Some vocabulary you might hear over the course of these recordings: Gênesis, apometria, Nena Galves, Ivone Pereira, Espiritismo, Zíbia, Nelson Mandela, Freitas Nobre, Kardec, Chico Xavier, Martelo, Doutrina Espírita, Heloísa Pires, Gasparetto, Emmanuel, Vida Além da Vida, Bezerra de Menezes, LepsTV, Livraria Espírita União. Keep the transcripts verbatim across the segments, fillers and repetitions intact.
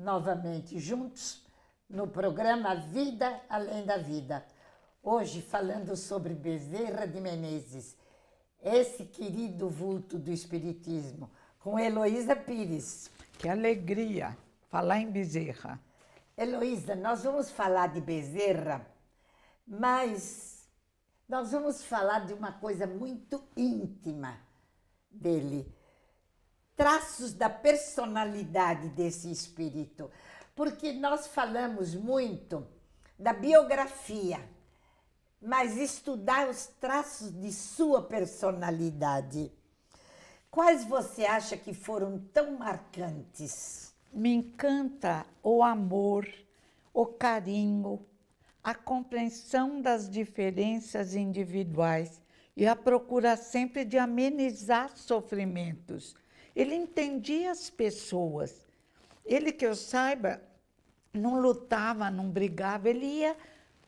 novamente juntos no programa Vida Além da Vida. Hoje falando sobre Bezerra de Menezes, esse querido vulto do Espiritismo, com Heloísa Pires. Que alegria falar em Bezerra. Heloísa, nós vamos falar de Bezerra, mas nós vamos falar de uma coisa muito íntima dele. Traços da personalidade desse espírito, porque nós falamos muito da biografia, mas estudar os traços de sua personalidade. Quais você acha que foram tão marcantes? Me encanta o amor, o carinho, a compreensão das diferenças individuais e a procura sempre de amenizar sofrimentos. Ele entendia as pessoas. Ele, que eu saiba, não lutava, não brigava. Ele ia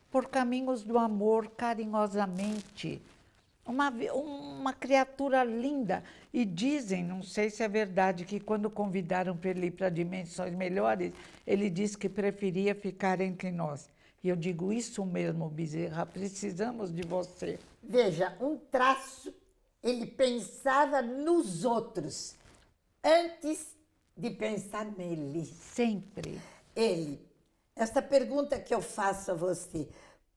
por caminhos do amor, carinhosamente. Uma, uma criatura linda. E dizem, não sei se é verdade, que quando convidaram para ele ir para dimensões melhores, ele disse que preferia ficar entre nós. E eu digo, isso mesmo, Bezerra, precisamos de você. Veja, um traço, ele pensava nos outros antes de pensar nele. Sempre. Ele. Esta pergunta que eu faço a você.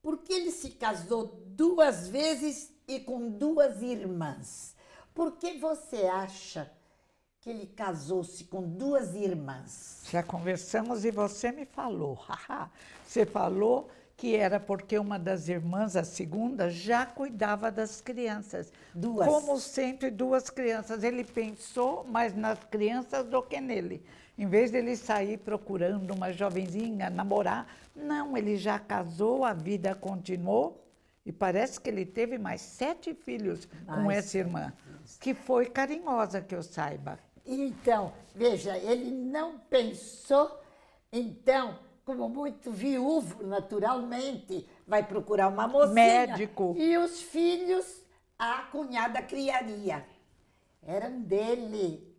Por que ele se casou duas vezes e com duas irmãs? Por que você acha que ele casou-se com duas irmãs? Já conversamos e você me falou. Você falou que era porque uma das irmãs, a segunda, já cuidava das crianças. Duas. Como sempre, duas crianças. Ele pensou mais nas crianças do que nele. Em vez dele sair procurando uma jovenzinha, namorar, não, ele já casou, a vida continuou. E parece que ele teve mais sete filhos mais com essa irmã, filhos. Que foi carinhosa, que eu saiba. Então, veja, ele não pensou, então... Como muito viúvo, naturalmente, vai procurar uma mocinha. Médico. E os filhos, a cunhada criaria. Eram dele.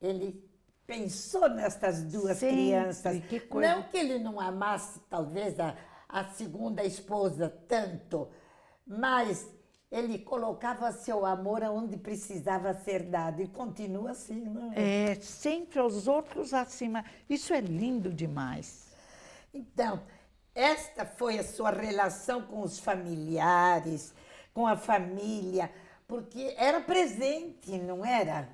Ele pensou nessas duas Sim, crianças. Que coisa. Não que ele não amasse, talvez, a, a segunda esposa tanto, mas ele colocava seu amor onde precisava ser dado. E continua assim, não é? É, sempre aos outros acima. Isso é lindo demais. Então, esta foi a sua relação com os familiares, com a família, porque era presente, não era?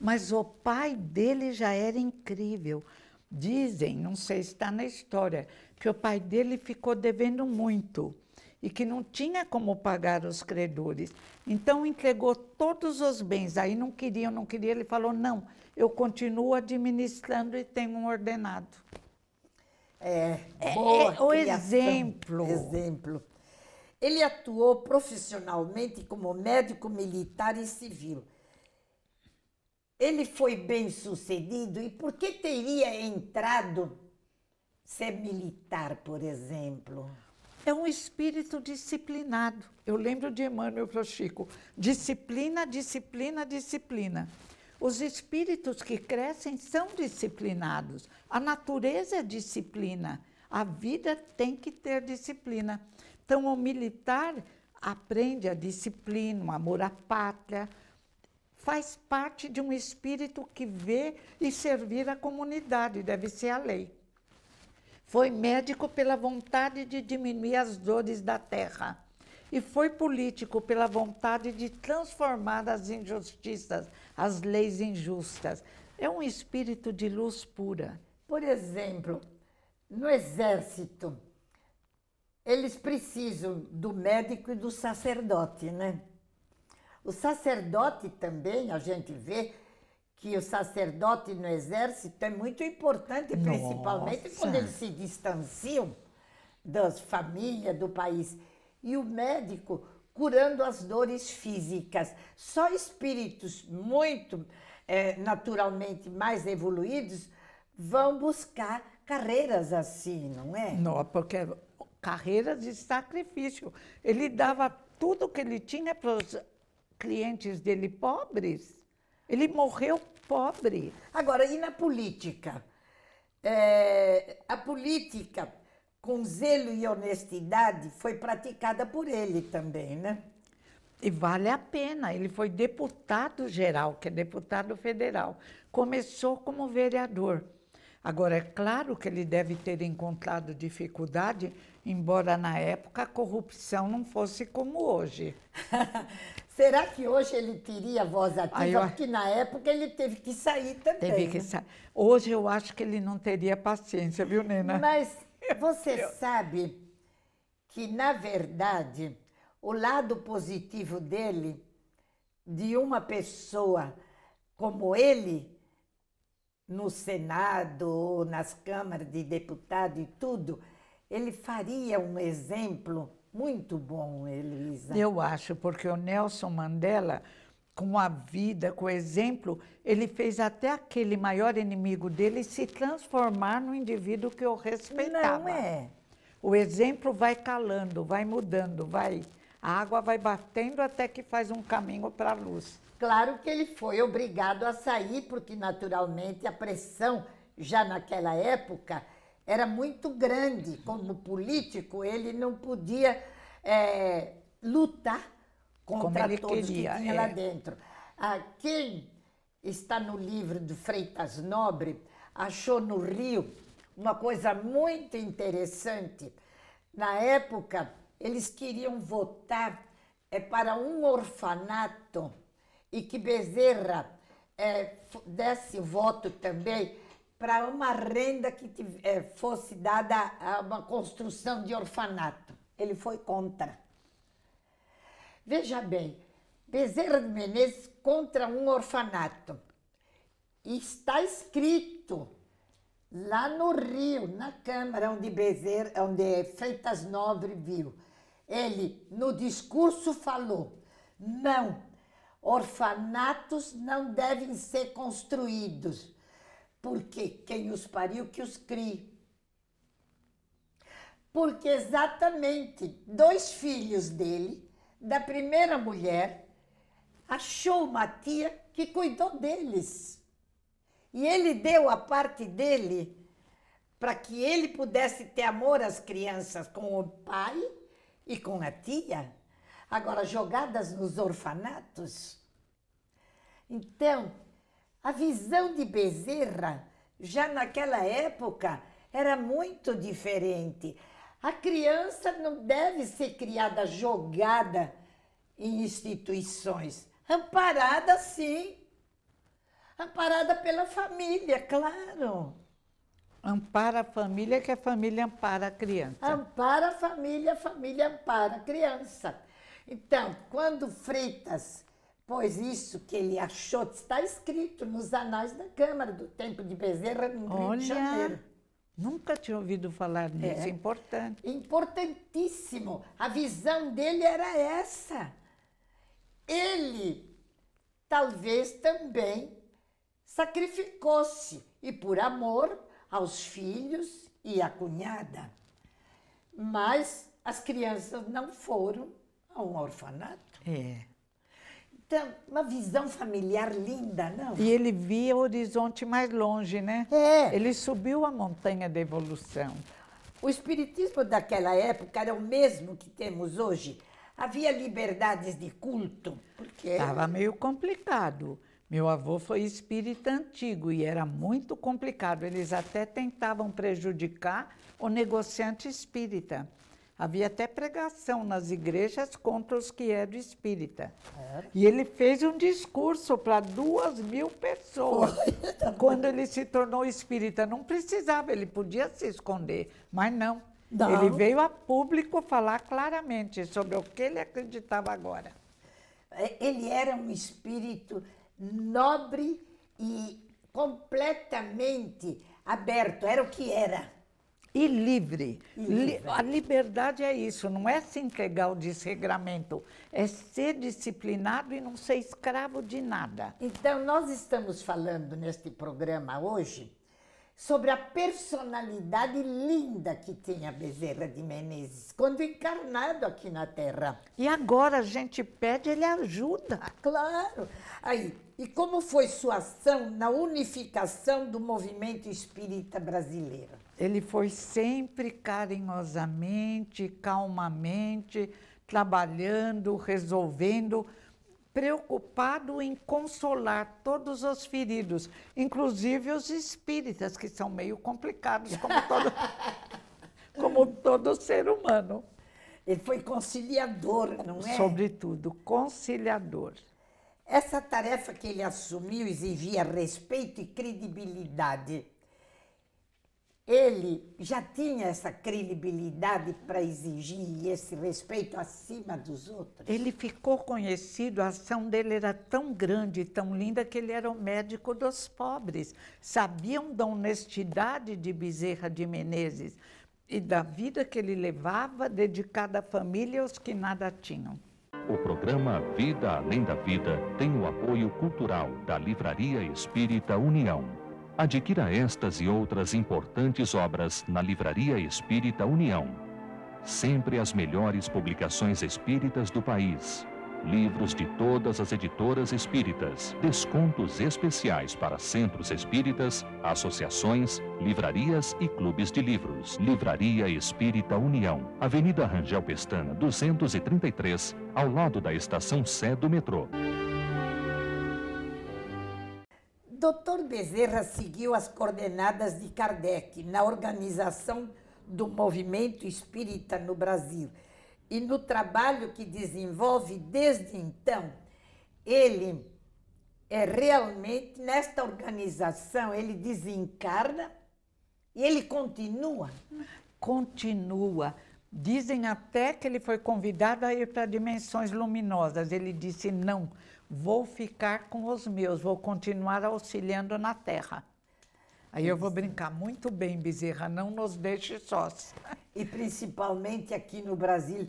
Mas o pai dele já era incrível. Dizem, não sei se está na história, que o pai dele ficou devendo muito e que não tinha como pagar os credores. Então, entregou todos os bens. Aí não queria, não queria. Ele falou, não, eu continuo administrando e tenho um ordenado. É, boa é, é o exemplo. exemplo. Ele atuou profissionalmente como médico militar e civil. Ele foi bem sucedido e por que teria entrado ser militar, por exemplo? É um espírito disciplinado. Eu lembro de Emmanuel para o Chico. Disciplina, disciplina, disciplina. Os espíritos que crescem são disciplinados. A natureza é disciplina. A vida tem que ter disciplina. Então, o militar aprende a disciplina, o amor à pátria. Faz parte de um espírito que vê e servir a comunidade. Deve ser a lei. Foi médico pela vontade de diminuir as dores da terra. E foi político pela vontade de transformar as injustiças, as leis injustas. É um espírito de luz pura. Por exemplo, no exército, eles precisam do médico e do sacerdote, né? O sacerdote também, a gente vê que o sacerdote no exército é muito importante, principalmente Nossa. Quando eles se distanciam das famílias, do país. E o médico curando as dores físicas. Só espíritos muito é, naturalmente mais evoluídos vão buscar carreiras assim, não é? Não, porque carreiras de sacrifício. Ele dava tudo que ele tinha para os clientes dele pobres. Ele morreu pobre. Agora, e na política? é, a política com zelo e honestidade foi praticada por ele também, né? E vale a pena, ele foi deputado geral, que é deputado federal. Começou como vereador. Agora, é claro que ele deve ter encontrado dificuldade, embora na época a corrupção não fosse como hoje. Será que hoje ele teria voz ativa? Aí eu... Porque na época ele teve que sair também. Teve que sair. Hoje eu acho que ele não teria paciência, viu, Nena? Mas você sabe que, na verdade, o lado positivo dele, de uma pessoa como ele, no Senado ou nas câmaras de deputado e tudo, ele faria um exemplo muito bom, Heloísa. Eu acho, porque o Nelson Mandela, com a vida, com o exemplo, ele fez até aquele maior inimigo dele se transformar no indivíduo que eu respeitava. Não é? O exemplo vai calando, vai mudando, vai... A água vai batendo até que faz um caminho para a luz. Claro que ele foi obrigado a sair, porque naturalmente a pressão, já naquela época, era muito grande. Como político, ele não podia é, lutar contra todos que tinha lá dentro. Ah, quem está no livro do Freitas Nobre achou no Rio uma coisa muito interessante. Na época... Eles queriam votar é, para um orfanato e que Bezerra é, desse voto também para uma renda que é, fosse dada a uma construção de orfanato. Ele foi contra. Veja bem, Bezerra de Menezes contra um orfanato. E está escrito lá no Rio, na Câmara, onde Bezerra, onde Freitas Nobre viu. Ele, no discurso, falou, não, orfanatos não devem ser construídos, porque quem os pariu que os crie. Porque exatamente dois filhos dele, da primeira mulher, achou uma tia que cuidou deles. E ele deu a parte dele para que ele pudesse ter amor às crianças com o pai e com a tia, agora jogadas nos orfanatos. Então, a visão de Bezerra, já naquela época, era muito diferente. A criança não deve ser criada jogada em instituições, amparada sim, amparada pela família, claro. Ampara a família, que a família ampara a criança. Ampara a família, a família ampara a criança. Então, quando Freitas pôs isso que ele achou, está escrito nos anais da Câmara do tempo de Bezerra, no Rio Olha, de Janeiro. Nunca tinha ouvido falar nisso, é importante. Importantíssimo. A visão dele era essa. Ele, talvez também, sacrificou-se e por amor aos filhos e à cunhada. Mas as crianças não foram a um orfanato. É. Então, uma visão familiar linda, não? E ele via o horizonte mais longe, né? É. Ele subiu a montanha da evolução. O espiritismo daquela época era o mesmo que temos hoje. Havia liberdades de culto, porque... Estava meio complicado. Meu avô foi espírita antigo e era muito complicado. Eles até tentavam prejudicar o negociante espírita. Havia até pregação nas igrejas contra os que eram espírita. É. E ele fez um discurso para duas mil pessoas. Foi. Quando ele se tornou espírita, não precisava, ele podia se esconder, mas não. não. Ele veio a público falar claramente sobre o que ele acreditava agora. Ele era um espírito... nobre e completamente aberto, era o que era. E livre. E livre. A liberdade é isso, não é se entregar ao desregramento, é ser disciplinado e não ser escravo de nada. Então, nós estamos falando neste programa hoje sobre a personalidade linda que tinha Bezerra de Menezes, quando encarnado aqui na Terra. E agora a gente pede, ele ajuda. Claro. Aí, E como foi sua ação na unificação do movimento espírita brasileiro? Ele foi sempre carinhosamente, calmamente, trabalhando, resolvendo, preocupado em consolar todos os feridos, inclusive os espíritas, que são meio complicados, como todo, como todo ser humano. Ele foi conciliador, não é? Sobretudo, conciliador. Essa tarefa que ele assumiu exigia respeito e credibilidade. Ele já tinha essa credibilidade para exigir esse respeito acima dos outros? Ele ficou conhecido, a ação dele era tão grande, tão linda, que ele era o médico dos pobres. Sabiam da honestidade de Bezerra de Menezes e da vida que ele levava, dedicada à família e aos que nada tinham. O programa Vida Além da Vida tem o apoio cultural da Livraria Espírita União. Adquira estas e outras importantes obras na Livraria Espírita União. Sempre as melhores publicações espíritas do país. Livros de todas as editoras espíritas. Descontos especiais para centros espíritas, associações, livrarias e clubes de livros. Livraria Espírita União, Avenida Rangel Pestana, duzentos e trinta e três, ao lado da estação Sé do metrô. doutor Bezerra seguiu as coordenadas de Kardec na organização do movimento espírita no Brasil. E no trabalho que desenvolve desde então, ele é realmente, nesta organização, ele desencarna e ele continua. Continua. Dizem até que ele foi convidado a ir para dimensões luminosas. Ele disse, não, vou ficar com os meus, vou continuar auxiliando na Terra. Aí eu vou brincar muito bem, Bezerra, não nos deixe sós. E principalmente aqui no Brasil,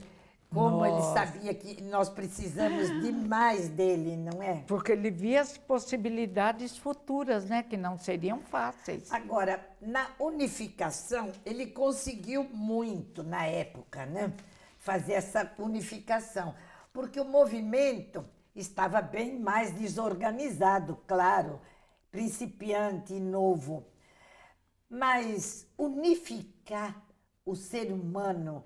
como Nossa. Ele sabia que nós precisamos demais dele, não é? Porque ele via as possibilidades futuras, né, que não seriam fáceis. Agora, na unificação, ele conseguiu muito na época, né, fazer essa unificação, porque o movimento estava bem mais desorganizado, claro, principiante e novo. Mas unificar o ser humano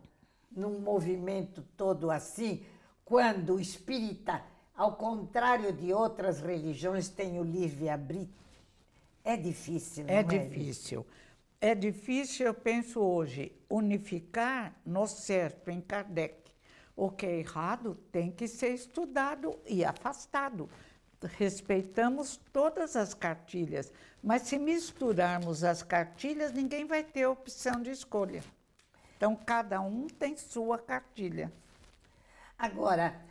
num movimento todo assim, quando o espírita, ao contrário de outras religiões, tem o livre-arbítrio, é difícil, não é? É difícil. É difícil, eu penso hoje, unificar no certo, em Kardec. O que é errado tem que ser estudado e afastado. Respeitamos todas as cartilhas, mas se misturarmos as cartilhas, ninguém vai ter opção de escolha. Então, cada um tem sua cartilha. Agora,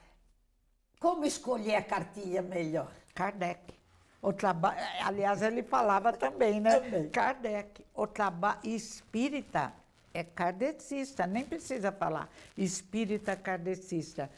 como escolher a cartilha melhor? Kardec. O traba... Aliás, ele falava também, né? Também. Kardec. O traba... Espírita é kardecista, nem precisa falar. Espírita kardecista.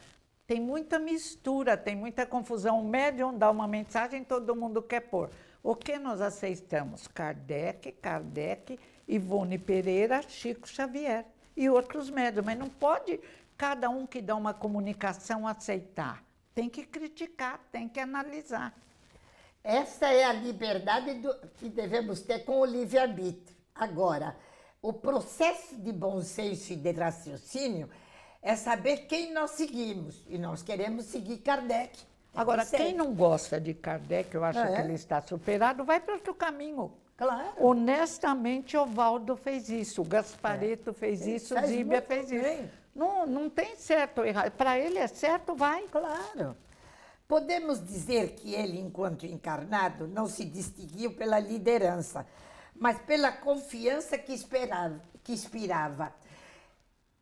Tem muita mistura, tem muita confusão. O médium dá uma mensagem, todo mundo quer pôr. O que nós aceitamos? Kardec, Kardec, Ivone Pereira, Chico Xavier e outros médiums. Mas não pode cada um que dá uma comunicação aceitar. Tem que criticar, tem que analisar. Essa é a liberdade do, que devemos ter com o livre-arbítrio. Agora, o processo de bom senso e de raciocínio é saber quem nós seguimos, e nós queremos seguir Kardec. Agora, quem não gosta de Kardec, eu acho ah, é? que ele está superado, vai para outro caminho. Claro. Honestamente, Ovaldo fez isso, o Gasparetto é. fez isso, o Zíbia fez isso. Não, não tem certo ou errado. Para ele é certo, vai. Claro. Podemos dizer que ele, enquanto encarnado, não se distinguiu pela liderança, mas pela confiança que, esperava, que inspirava.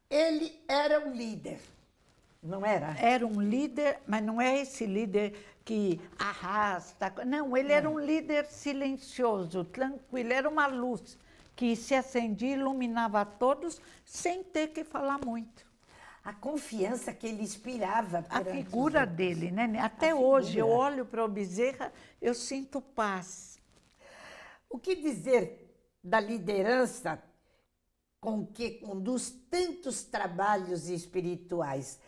Ele era um líder, não era? Era um líder, mas não é esse líder que arrasta. Não, ele era um líder silencioso, tranquilo, era uma luz que se acendia e iluminava a todos sem ter que falar muito. A confiança que ele inspirava. A figura dele, né? Até hoje eu olho para o Bezerra, eu sinto paz. O que dizer da liderança com que conduz tantos trabalhos espirituais,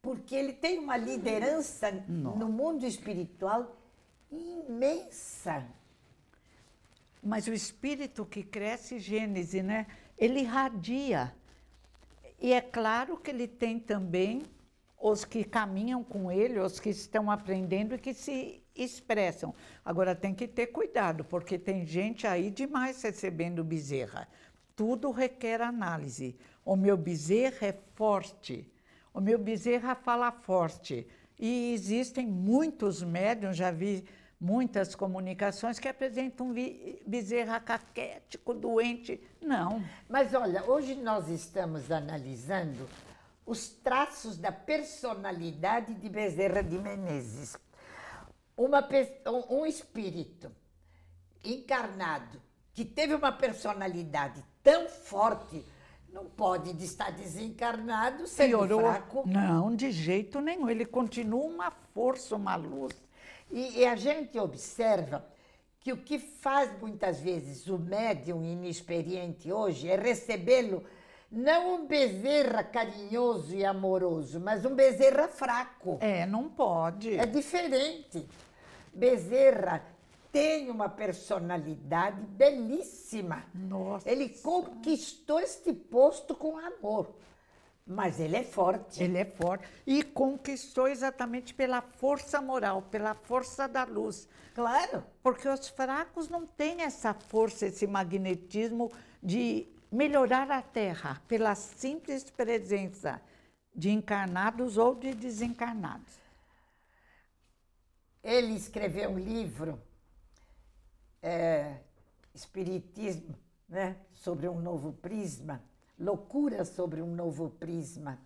porque ele tem uma liderança Nossa. no mundo espiritual imensa. Mas o espírito que cresce, Gênesis, né? Ele irradia. E é claro que ele tem também os que caminham com ele, os que estão aprendendo e que se expressam. Agora, tem que ter cuidado, porque tem gente aí demais recebendo Bezerra. Tudo requer análise. O meu Bezerra é forte, o meu Bezerra fala forte. E existem muitos médiuns, já vi muitas comunicações que apresentam um Bezerra caquético, doente. Não. Mas olha, hoje nós estamos analisando os traços da personalidade de Bezerra de Menezes. Uma, um espírito encarnado que teve uma personalidade tão forte, não pode estar desencarnado, sendo fraco. Não, de jeito nenhum. Ele continua uma força, uma luz. E, e a gente observa que o que faz muitas vezes o médium inexperiente hoje é recebê-lo, não um Bezerra carinhoso e amoroso, mas um Bezerra fraco. É, não pode. É diferente. Bezerra tem uma personalidade belíssima. Nossa. Ele conquistou este posto com amor. Mas ele é forte. Ele é forte. E conquistou exatamente pela força moral, pela força da luz. Claro. Porque os fracos não têm essa força, esse magnetismo de melhorar a Terra pela simples presença de encarnados ou de desencarnados. Ele escreveu um livro, é, Espiritismo, né, sobre um novo prisma, Loucura sobre um novo prisma,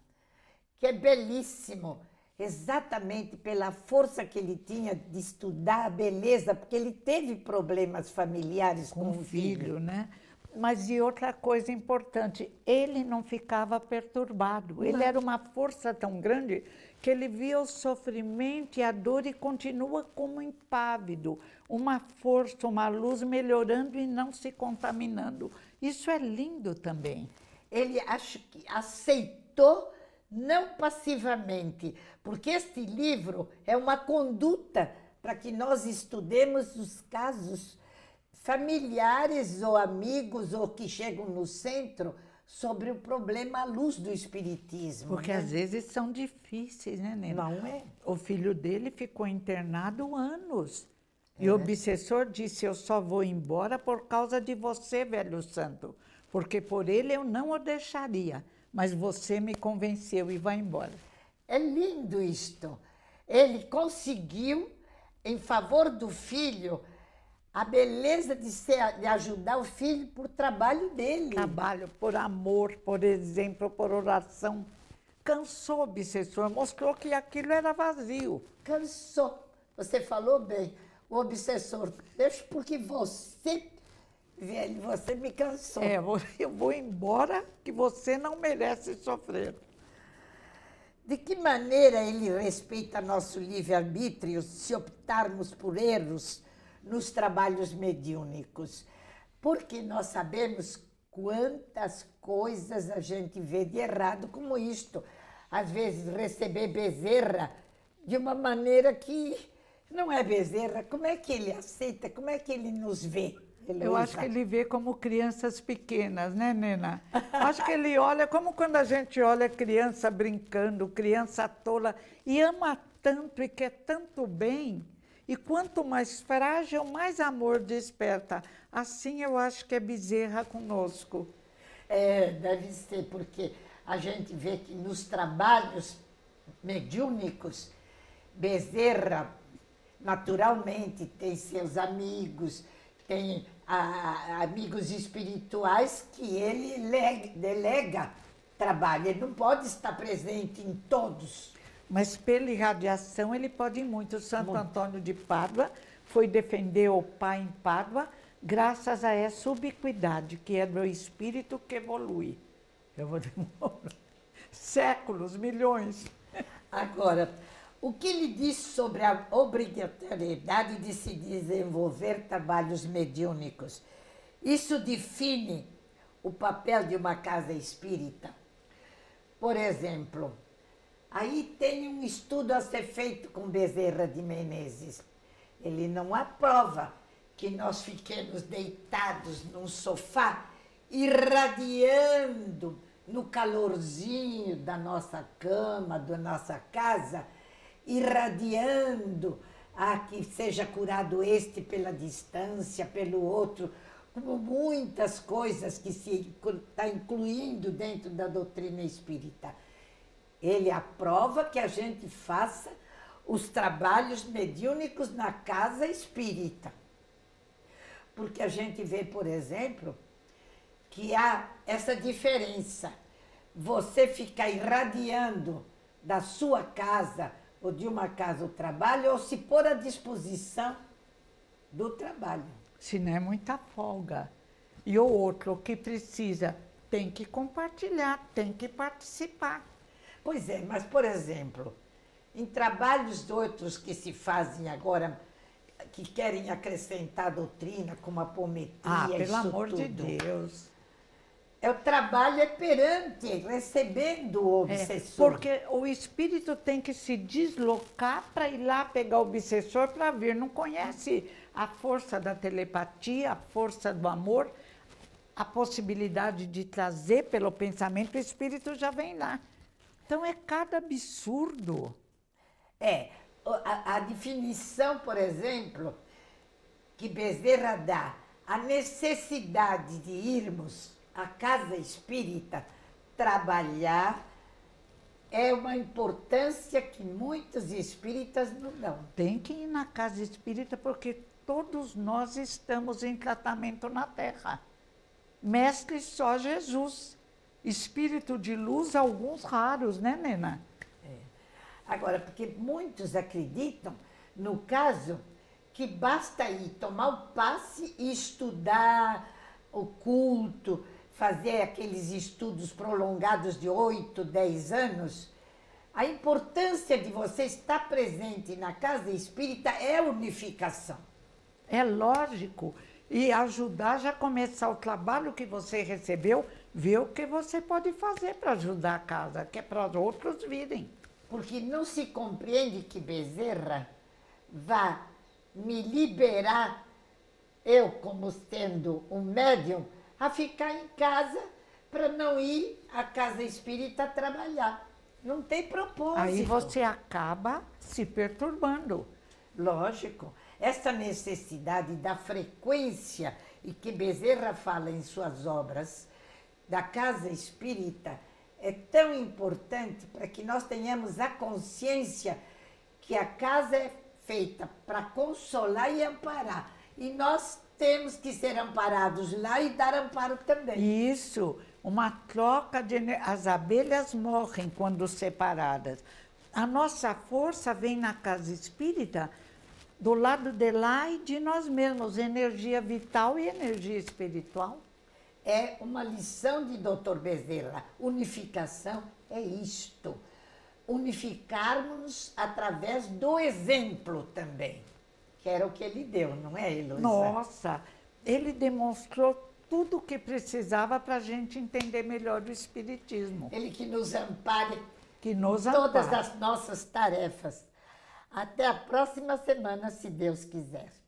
que é belíssimo, exatamente pela força que ele tinha de estudar a beleza, porque ele teve problemas familiares com, com o filho, filho, né? Mas e outra coisa importante, ele não ficava perturbado. Ele era uma força tão grande que ele via o sofrimento e a dor e continua como impávido. Uma força, uma luz melhorando e não se contaminando. Isso é lindo também. Ele acho que aceitou, não passivamente, porque este livro é uma conduta para que nós estudemos os casos familiares ou amigos ou que chegam no centro sobre o problema à luz do espiritismo. Porque né? às vezes são difíceis, né, Nena? Não é? O filho dele ficou internado anos. É. E o obsessor disse, eu só vou embora por causa de você, velho santo. Porque por ele eu não o deixaria. Mas você me convenceu e vai embora. É lindo isto. Ele conseguiu, em favor do filho, a beleza de, ser, de ajudar o filho por trabalho dele. Trabalho, por amor, por exemplo, por oração. Cansou o obsessor, mostrou que aquilo era vazio. Cansou. Você falou bem. O obsessor, deixa porque você, velho, você me cansou. É, eu vou embora que você não merece sofrer. De que maneira ele respeita nosso livre-arbítrio se optarmos por erros nos trabalhos mediúnicos, porque nós sabemos quantas coisas a gente vê de errado como isto. Às vezes receber Bezerra de uma maneira que não é Bezerra. Como é que ele aceita? Como é que ele nos vê? Ele Eu usa. acho que ele vê como crianças pequenas, né, Nena? Acho que ele olha como quando a gente olha criança brincando, criança tola, e ama tanto e quer tanto bem. E quanto mais frágil, mais amor desperta. Assim eu acho que é Bezerra conosco. É, deve ser, porque a gente vê que nos trabalhos mediúnicos, Bezerra naturalmente tem seus amigos, tem a, amigos espirituais que ele lega, delega trabalho. Ele não pode estar presente em todos. Mas pela irradiação ele pode ir muito. O Santo Antônio de Pádua foi defender o Pai em Pádua graças a essa ubiquidade, que é do espírito que evolui. Eu vou demorar séculos, milhões. Agora, o que ele diz sobre a obrigatoriedade de se desenvolver trabalhos mediúnicos? Isso define o papel de uma casa espírita. Por exemplo, aí tem um estudo a ser feito com Bezerra de Menezes. Ele não aprova que nós fiquemos deitados num sofá, irradiando no calorzinho da nossa cama, da nossa casa, irradiando a que seja curado este pela distância, pelo outro, como muitas coisas que se está incluindo dentro da doutrina espírita. Ele aprova que a gente faça os trabalhos mediúnicos na casa espírita. Porque a gente vê, por exemplo, que há essa diferença. Você ficar irradiando da sua casa ou de uma casa o trabalho, ou se pôr à disposição do trabalho. Se não é muita folga. E o outro que precisa tem que compartilhar, tem que participar. Pois é, mas, por exemplo, em trabalhos outros que se fazem agora, que querem acrescentar a doutrina, como a apometria, ah, pelo amor de Deus. É o trabalho é perante, recebendo o obsessor. É, porque o espírito tem que se deslocar para ir lá pegar o obsessor para vir. Não conhece a força da telepatia, a força do amor, a possibilidade de trazer pelo pensamento, o espírito já vem lá. Então é cada absurdo. É, a, a definição, por exemplo, que Bezerra dá, a necessidade de irmos à casa espírita trabalhar é uma importância que muitos espíritas não dão. Tem que ir na casa espírita porque todos nós estamos em tratamento na Terra. Mestre só Jesus. Espírito de luz, alguns raros, né, Nena? É. Agora, porque muitos acreditam, no caso, que basta ir tomar o passe e estudar o culto, fazer aqueles estudos prolongados de oito, dez anos. A importância de você estar presente na casa espírita é a unificação. É lógico. E ajudar, já começar o trabalho que você recebeu, ver o que você pode fazer para ajudar a casa, que é para os outros virem. Porque não se compreende que Bezerra vá me liberar, eu como sendo um médium, a ficar em casa para não ir à casa espírita trabalhar. Não tem propósito. Aí você acaba se perturbando. Lógico. Essa necessidade da frequência, e que Bezerra fala em suas obras, da casa espírita, é tão importante para que nós tenhamos a consciência que a casa é feita para consolar e amparar. E nós temos que ser amparados lá e dar amparo também. Isso, uma troca de energia. As abelhas morrem quando separadas. A nossa força vem na casa espírita, do lado de lá e de nós mesmos, energia vital e energia espiritual. É uma lição de doutor Bezerra. Unificação é isto. Unificarmos através do exemplo também, que era o que ele deu, não é, Heloísa? Nossa, ele demonstrou tudo o que precisava para a gente entender melhor o Espiritismo. Ele que nos ampare que nos em todas ampare. as nossas tarefas. Até a próxima semana, se Deus quiser.